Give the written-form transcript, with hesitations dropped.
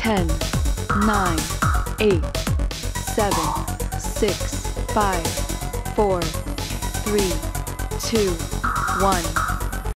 10, 9, 8, 7, 6, 5, 4, 3, 2, 1.